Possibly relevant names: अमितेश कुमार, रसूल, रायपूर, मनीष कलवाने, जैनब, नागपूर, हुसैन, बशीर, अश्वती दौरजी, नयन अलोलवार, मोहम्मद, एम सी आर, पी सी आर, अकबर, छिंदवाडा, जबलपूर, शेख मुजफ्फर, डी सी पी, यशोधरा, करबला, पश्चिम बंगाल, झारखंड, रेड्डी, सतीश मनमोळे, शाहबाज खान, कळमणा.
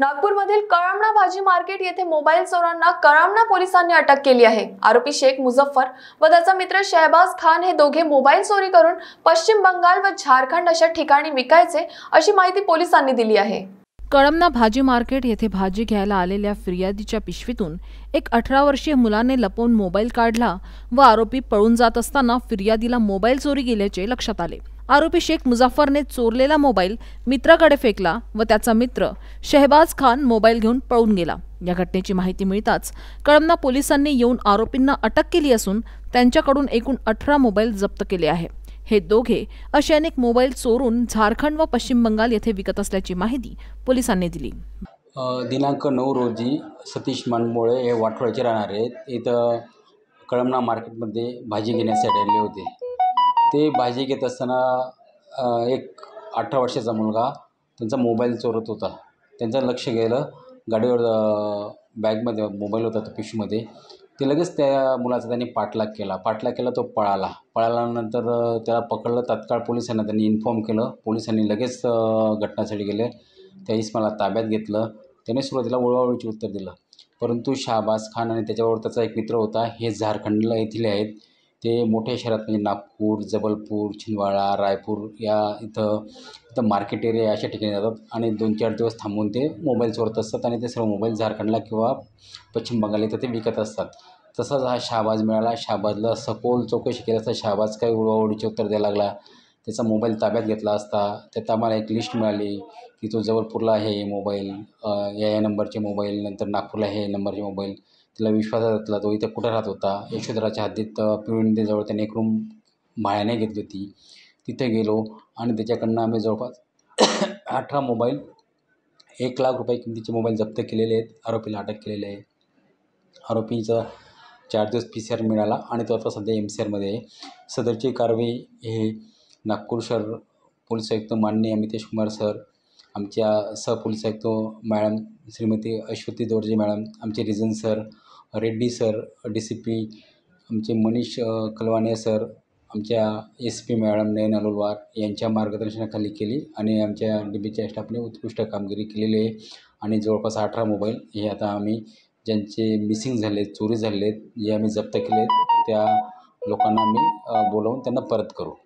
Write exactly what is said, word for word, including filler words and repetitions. नागपूरमधील कळमणा भाजी मार्केट येथे मोबाईल चोरांना कळमणा पोलिसांनी अटक केली आहे। आरोपी शेख मुजफ्फर व त्याचा मित्र शाहबाज खान हे दोघे मोबाईल चोरी करून पश्चिम बंगाल व झारखंड अशा ठिकाणी विकायचे अशी माहिती पोलिसांनी दिली आहे। कळमणा भाजी मार्केट येथे भाजी घ्यायला आलेल्या फिर्यादीच्या पिशवीतून एक अठरा वर्षीय मुलाने लपवून मोबाईल काढला व आरोपी पळून जात असताना फिर्यादीला मोबाईल चोरी गेल्याचे लक्षात आले। आरोपी शेख मुजफ्फरने चोरलेला मोबाईल मित्राकडे फेकला व त्याचा मित्र शाहबाज खान मोबाईल घेऊन पळून गेला। या घटनेची माहिती मिळताच कळमणा पोलिसांनी येऊन आरोपींना अटक केली असून त्यांच्याकडून एकूण अठरा मोबाईल जप्त केले आहे। हे दोघे असे अनेक मोबाईल चोरून झारखंड व पश्चिम बंगाल येथे विकत असल्याची माहिती पोलिसांनी दिली। दिनांक नऊ रोजी सतीश मनमोळे हे वाठोळ्याचे राहणारे इथं कळमणा मार्केटमध्ये भाजी घेण्यासाठी आले होते। ते भाजी घेत असताना एक अठरा वर्षाचा मुलगा त्यांचा मोबाईल चोरत होता। त्यांचं लक्ष गेलं गाडीवर, बॅगमध्ये मोबाईल होता तो पिशवीमध्ये। ते लगेच त्या मुलाचा त्यांनी पाठलाग केला पाठलाग केला तो पळाला। पळाल्यानंतर त्याला पकडलं, तात्काळ पोलिसांना त्यांनी इन्फॉर्म केलं। पोलिसांनी लगेच घटनास्थळी गेले, त्या इसमाला ताब्यात घेतलं। त्याने सुरुवातीला वळवावळीचे उत्तर दिलं, परंतु शाहबाज खान आणि त्याच्यावर त्याचा एक मित्र होता हे झारखंडला येथील आहेत। ते मोठ्या शहरात म्हणजे नागपूर, जबलपूर, छिंदवाडा, रायपूर या इथं इथं मार्केट एरिया अशा ठिकाणी जातात आणि दोन चार दिवस थांबून ते मोबाईल चोरत असतात आणि ते सर्व मोबाईल झारखंडला किंवा पश्चिम बंगाल इथं ते विकत असतात। तसाच हा शाहबाज मिळाला। शाहबाजला सखोल चौकशी केली असता शाहबाज काही उडवाउडीचे उत्तर द्यायला लागला। त्याचा मोबाईल ताब्यात घेतला असता त्यात आम्हाला एक लिस्ट मिळाली की तो जबलपूरला आहे मोबाईल, या या नंबरचे मोबाईल, नंतर नागपूरला हे नंबरचे मोबाईल। तिला विश्वासात घेतला, तो इथं कुठं राहत होता यशोधराच्या हद्दीत पिळवणीजवळ त्याने एक रूम भाड्याने घेतली होती। तिथे गेलो आणि त्याच्याकडनं आम्ही जवळपास अठरा मोबाईल, एक लाख रुपये किमतीचे मोबाईल जप्त केलेले आहेत। आरोपीला अटक केलेली आहे। आरोपीचा चार दिवस पी सी आर मिळाला आणि तो आता सध्या एम सी आरमध्ये आहे। सदरची कारवाई हे नागपूर शहर पोलीस आयुक्त माननीय अमितेश कुमार सर, आमच्या सहपोलीस आयुक्त मॅडम श्रीमती अश्वती दौरजी मॅडम, आमचे region sir, रेड्डी sir, डी सी पी आमचे मनीष कलवाने सर, आमच्या S P madam नयन अलोलवार यांच्या मार्गदर्शनाखाली केली आणि आमच्या डी बीच्या स्टाफने उत्कृष्ट कामगिरी केलेली आहे। आणि जवळपास अठरा मोबाईल हे आता आम्ही ज्यांचे मिसिंग झाले, चोरी झाले, जे आम्ही जप्त केले त्या लोकांना आम्ही बोलवून त्यांना परत करू।